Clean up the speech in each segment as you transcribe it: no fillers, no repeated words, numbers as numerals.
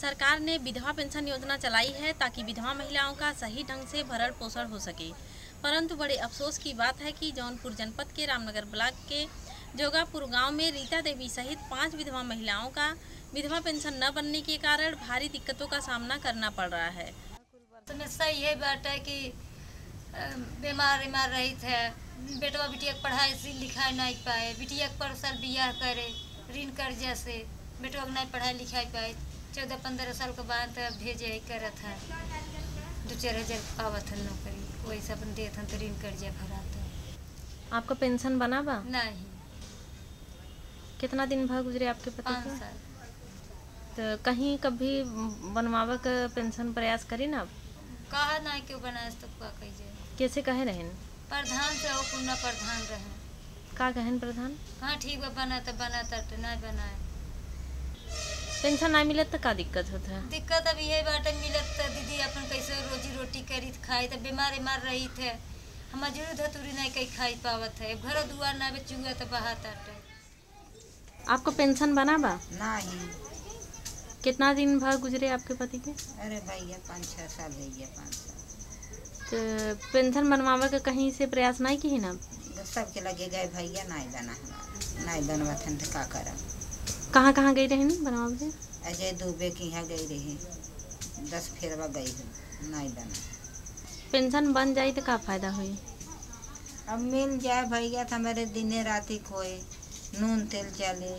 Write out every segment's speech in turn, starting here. सरकार ने विधवा पेंशन योजना चलाई है ताकि विधवा महिलाओं का सही ढंग से भरण पोषण हो सके, परंतु बड़े अफसोस की बात है कि जौनपुर जनपद के रामनगर ब्लॉक के जोगापुर गांव में रीता देवी सहित 5 विधवा महिलाओं का विधवा पेंशन न बनने के कारण भारी दिक्कतों का सामना करना पड़ रहा है। समस्या ये बात है कि बीमार रही थे, बेटवा बिटिया के पढ़ाई से लिखाई नहीं पाए, बिटिया के पर साल बियाह करे ऋण कर्जा से बेटवा के नहीं पढ़ाई लिखाई पाए, 14-15 साल के बाद भेजे कर 2-4 हज़ार पावत हन नौकरी, वही सब देते तो ऋण कर्जा भराते। आपका पेंशन बना बा? नहीं। कितना दिन भर गुजरे आपके पति? 5 साल। तो कहीं कभी बनवावे के पेंशन प्रयास करी ना आप? कहा ना क्यों बनाए तो का कही जाए। कैसे कहे रहें? प्रधान से हो कुना प्रधान रहें। का कहन प्रधान? हाँ ठीक बा बना तो नहीं बनाए। पेंशन ना मिलत तो का दिक्कत होता है? दिक्कत अब ये बात मिलत तो दीदी अपन कैसे रोजी रोटी करी खाए, तो बीमार रही थे हम जरूर धतूरी नहीं कहीं खाई पावत है, घर दुआर ना चुंगा तो बहाता। आपको पेंशन बना बा? नहीं। कितना दिन भर गुजरे आपके पति के? अरे भैया 5-6 साल भैया 5 साल। तो पेंशन बनवावे का कहीं से प्रयास नहीं की ना? सब के लगे गए भैया नहीं बना, नहीं बनवाथन तो का करब। कहाँ गई रहे बनवावे? अजय दुबे के यहाँ गई रही, 10 फेरवा गई हूँ, नहीं बना। पेंशन बन जाए तो का फायदा हुई? अब मिल जाए भैया तो हमारे दिने रात ही खोए, नून तेल चले,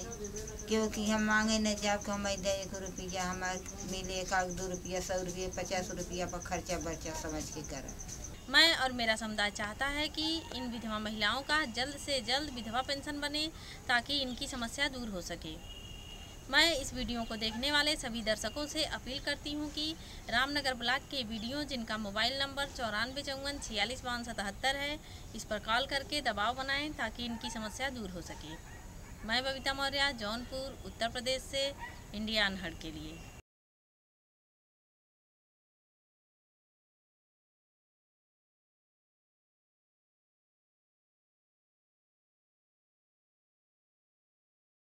क्योंकि हम मांगे न जाब कि हम दे 1 रुपया, हमारे मिले 1-2 रुपया, 100 रुपये, 50 रुपया पर खर्चा बर्चा समझ के करें। मैं और मेरा समुदाय चाहता है कि इन विधवा महिलाओं का जल्द से जल्द विधवा पेंशन बने ताकि इनकी समस्या दूर हो सके। मैं इस वीडियो को देखने वाले सभी दर्शकों से अपील करती हूं कि रामनगर ब्लॉक के वीडियो जिनका मोबाइल नंबर 9454465277 है, इस पर कॉल करके दबाव बनाएं ताकि इनकी समस्या दूर हो सके। मैं बबीता मौर्य, जौनपुर, उत्तर प्रदेश से इंडिया अनहड़ के लिए।